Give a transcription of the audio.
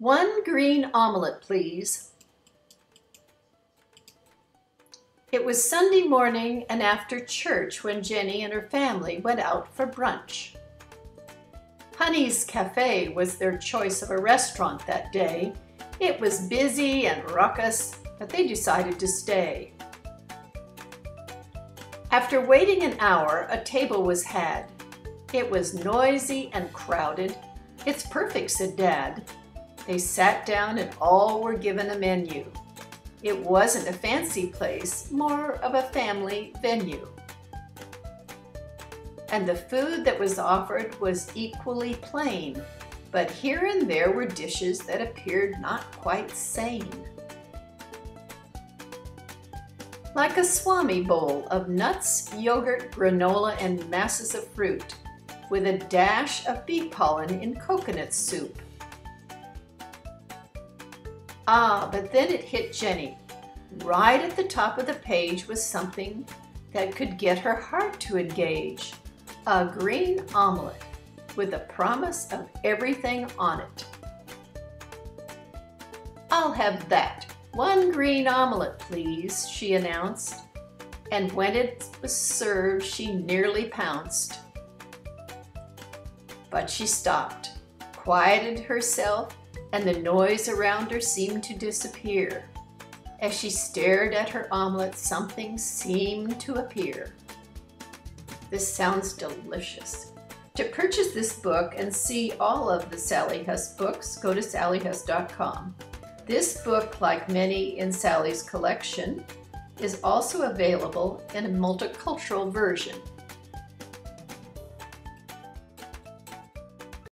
One green omelet, please. It was Sunday morning and after church when Jenny and her family went out for brunch. Honey's Cafe was their choice of a restaurant that day. It was busy and ruckus, but they decided to stay. After waiting an hour, a table was had. It was noisy and crowded. "It's perfect," said Dad. They sat down and all were given a menu. It wasn't a fancy place, more of a family venue. And the food that was offered was equally plain, but here and there were dishes that appeared not quite sane. Like a swami bowl of nuts, yogurt, granola, and masses of fruit, with a dash of bee pollen in coconut soup. Ah, but then it hit Jenny. Right at the top of the page was something that could get her heart to engage. A green omelet with a promise of everything on it. "I'll have that. One green omelet, please," she announced. And when it was served, she nearly pounced. But she stopped, quieted herself, and the noise around her seemed to disappear. As she stared at her omelet, something seemed to appear. This sounds delicious. To purchase this book and see all of the Sally Huss books, go to sallyhuss.com. This book, like many in Sally's collection, is also available in a multicultural version.